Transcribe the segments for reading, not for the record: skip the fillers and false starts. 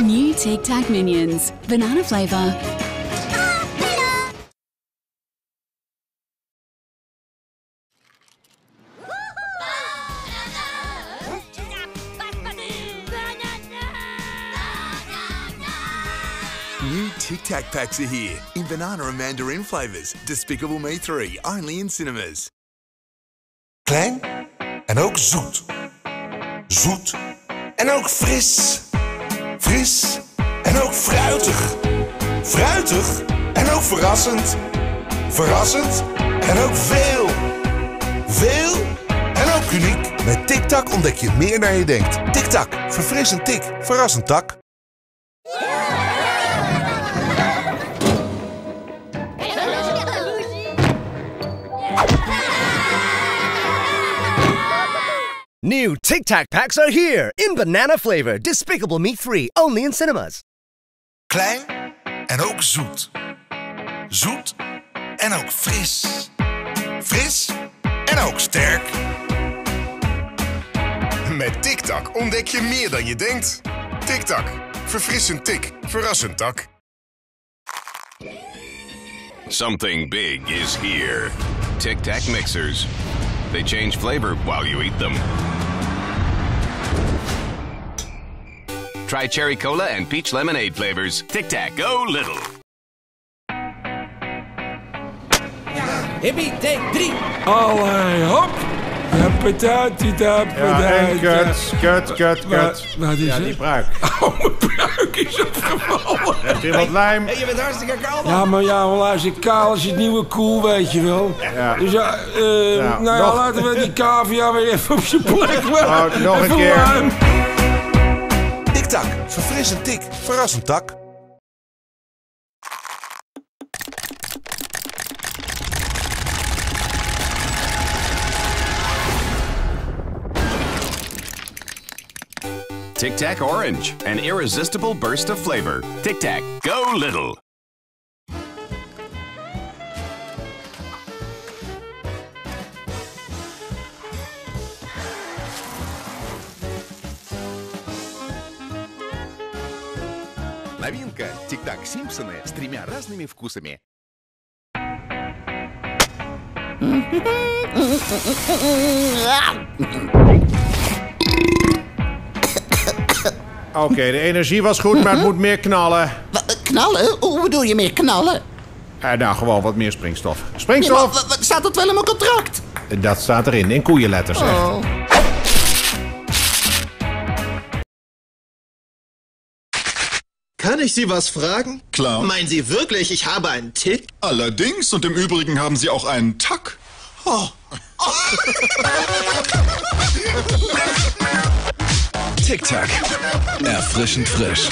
New Tic Tac Minions, banana flavour. New Tic Tac packs are here in banana and mandarin flavours. Despicable Me 3, only in cinemas. Klein en ook zoet. Zoet en ook fris. Fris en ook fruitig. Fruitig en ook verrassend. Verrassend en ook veel. Veel en ook uniek. Met Tic Tac ontdek je meer dan je denkt. Tic Tac, verfrissend tik, verrassend tak. New Tic Tac packs are here in banana flavor. Despicable Me 3, only in cinemas. Klein en ook zoet. Zoet en ook fris. Fris en ook sterk. Met Tic Tac ontdek je meer dan je denkt. Tic Tac, verfrissend tik, verrassend tak. Something big is here. Tic Tac mixers. They change flavor while you eat them. Try cherry cola and peach lemonade flavors. Tic Tac, go little. Hippie, take 3. Allee, hop. En kut. Wat is het? Ja, die pruik. Oh, mijn pruik is opgevallen. Heb je wat lijm? Hey, je bent hartstikke kaal, man. Ja, maar ja, hartstikke kaal is het nieuwe cool, weet je wel. Ja. Dus ja, nou, nou ja, laten we die cavia weer even op zijn plek leggen. Nog even een keer. Lijm. Tic Tac, verfrissend tik, verrassend tak. Tic Tac Orange, an irresistible burst of flavor. Tic Tac, go little. Новинка Tic Tac Simpsons с 3 разными вкусами. Oké, de energie was goed, maar het moet meer knallen. Knallen? Hoe bedoel je meer knallen? Nou, gewoon wat meer springstof. Springstof! Ja, staat dat wel in mijn contract? Dat staat erin, in koeienletters, echt. Oh. Kann ich Sie was fragen? Klar. Meinen Sie wirklich, ich habe einen Tick? Allerdings, und im Übrigen haben Sie auch einen Tack. Oh. Oh. Tic Tac. Erfrischend frisch.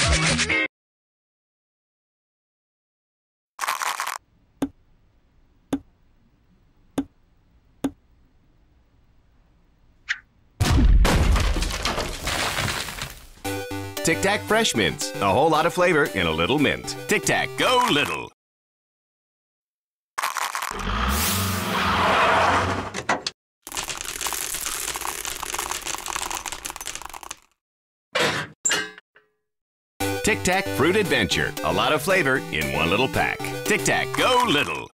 Tic Tac Fresh Mints. A whole lot of flavor in a little mint. Tic Tac, go little. Tic Tac Fruit Adventure. A lot of flavor in one little pack. Tic Tac, go little.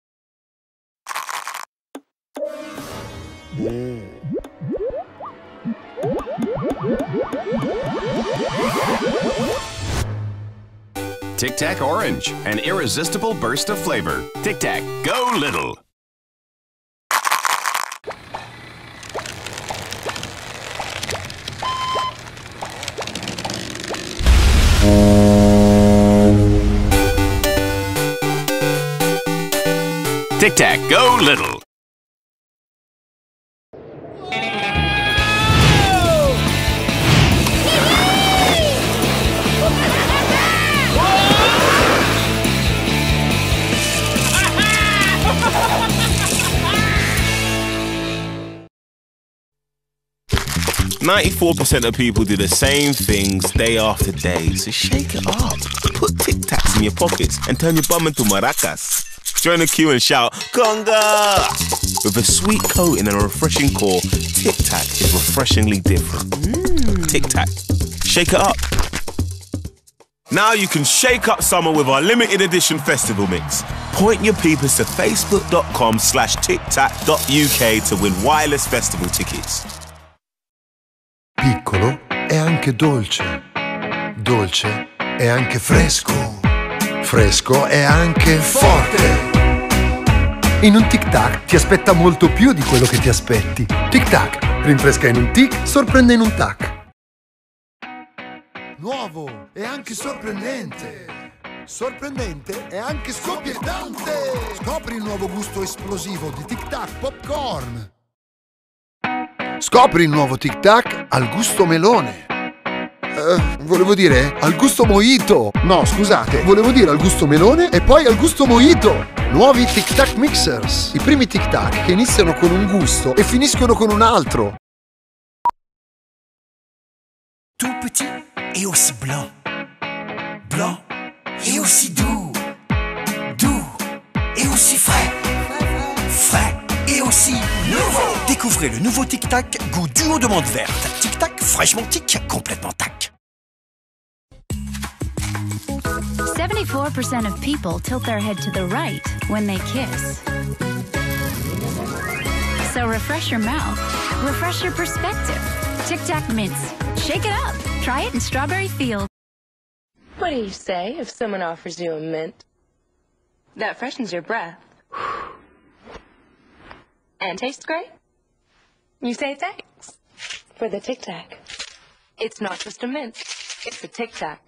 Tic Tac Orange. An irresistible burst of flavor. Tic Tac, go little. Tic Tac, go little. Whoa! 94% of people do the same things day after day, so shake it up. Put Tic Tacs in your pockets and turn your bum into maracas. Join the queue and shout, Conga! With a sweet coat and a refreshing core, Tic Tac is refreshingly different. Tic Tac. Shake it up. Now you can shake up summer with our limited edition festival mix. Point your peepers to facebook.com/tictac.uk to win wireless festival tickets. Piccolo è anche dolce. Dolce è anche fresco. Fresco è anche forte. In un Tic Tac ti aspetta molto più di quello che ti aspetti. Tic Tac, rinfresca in un tic, sorprende in un tac. Nuovo e anche sorprendente. Sorprendente e anche scoppiettante. Scopri il nuovo gusto esplosivo di Tic Tac Popcorn. Scopri il nuovo Tic Tac al gusto melone. Volevo dire al gusto mojito. No, scusate, volevo dire al gusto melone e poi al gusto mojito. Nuovi Tic Tac Mixers. I primi Tic Tac che iniziano con un gusto e finiscono con un altro. Tout petit et aussi blanc, blanc et aussi doux, doux et aussi frais, frais et aussi nouveau. Découvrez le nouveau Tic Tac goût duo de menthe verte. Tic Tac fraîchement tic, complètement tac. 74% of people tilt their head to the right when they kiss. So refresh your mouth, refresh your perspective. Tic Tac Mints. Shake it up. Try it in Strawberry Field. What do you say if someone offers you a mint? That freshens your breath. And tastes great. You say thanks for the Tic Tac. It's not just a mint, it's a Tic Tac.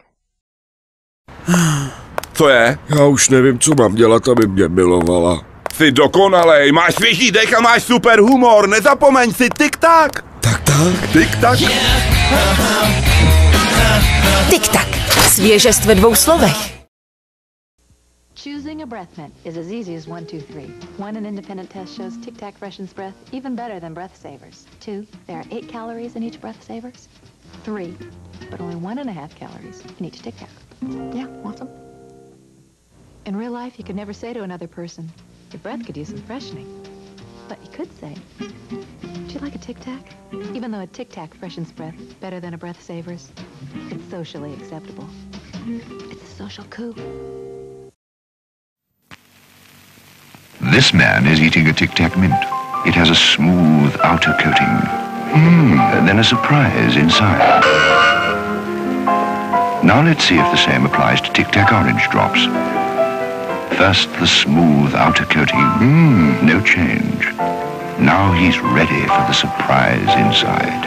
To je? Já už nevím, co mám dělat, aby mě milovala. Jsi dokonalej, máš svěží dech a máš super humor, nezapomeň si Tic Tac. Tak tak, Tic Tac. Tic Tac, svěžest ve dvou slovech. Choosing a breath mint is as easy as 1, 2, 3. 1, an independent test shows Tic Tac freshens breath even better than breath savers. 2, there are 8 calories in each breath savers. 3, but only 1.5 calories in each Tic Tac. Yeah, want some? In real life, you could never say to another person, your breath could use some freshening. But you could say, do you like a Tic Tac? Even though a Tic Tac freshens breath better than a breath savers, it's socially acceptable. It's a social coup. This man is eating a Tic Tac mint. It has a smooth outer coating. And then a surprise inside. Now let's see if the same applies to Tic Tac orange drops. First, the smooth outer coating. No change. Now he's ready for the surprise inside.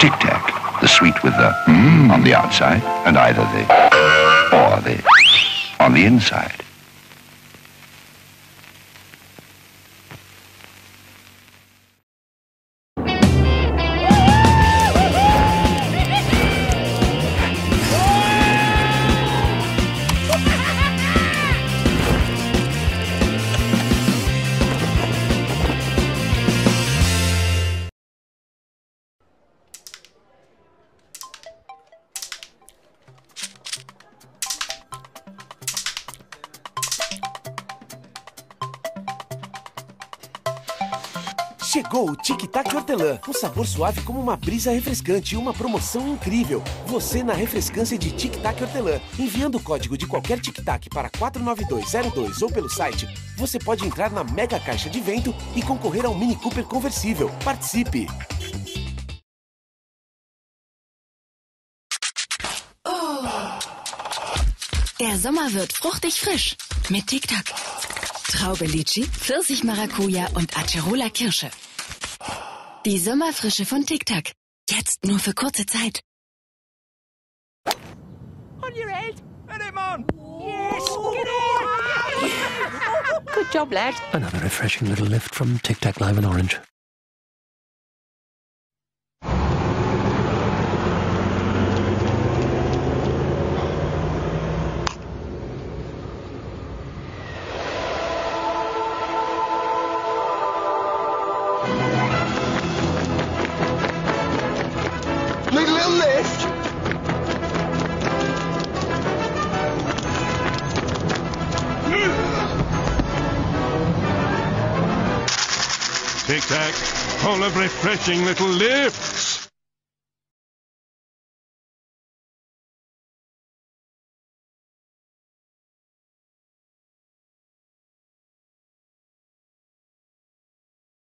Tic Tac, the sweet with the on the outside, and either the or the on the inside. Chegou o Tic Tac Hortelã, um sabor suave como uma brisa refrescante e uma promoção incrível. Você na refrescância de Tic Tac Hortelã. Enviando o código de qualquer Tic Tac para 49202 ou pelo site, você pode entrar na mega caixa de vento e concorrer a um Mini Cooper conversível. Participe! Der Sommer wird fruchtig frisch mit Tic Tac. Traube Litchi, Pfirsich-Maracuja und Acerola-Kirsche. Die Sommerfrische von Tic Tac. Jetzt nur für kurze Zeit. On your head, Raymond! Yes, get on! Good job, lad. Another refreshing little lift from Tic Tac Lime and Orange. Tic Tac, full of refreshing little lips.